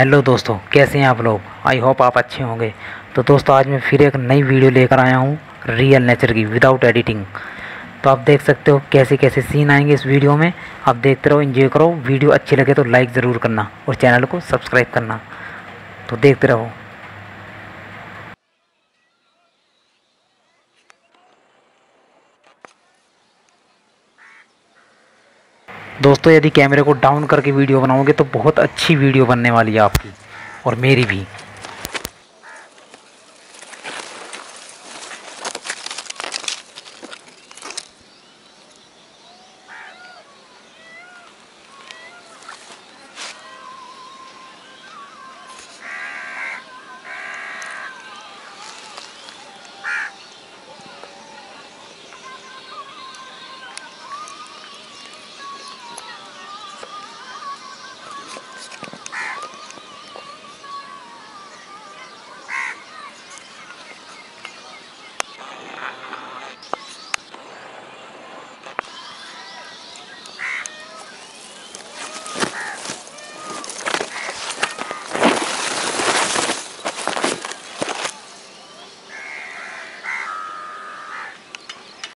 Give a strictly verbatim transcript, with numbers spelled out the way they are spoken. Hello दोस्तों, कैसे हैं आप लोग। आई होप आप अच्छे होंगे। तो दोस्तों आज मैं फिर एक नई वीडियो लेकर आया हूँ रियल नेचर की विदाउट एडिटिंग। तो आप देख सकते हो कैसे कैसे सीन आएंगे इस वीडियो में। आप देखते रहो, एंजॉय करो। वीडियो अच्छी लगे तो लाइक ज़रूर करना और चैनल को सब्सक्राइब करना। तो देखते रहो। दोस्तों यदि कैमरे को डाउन करके वीडियो बनाओगे तो बहुत अच्छी वीडियो बनने वाली है आपकी और मेरी भी।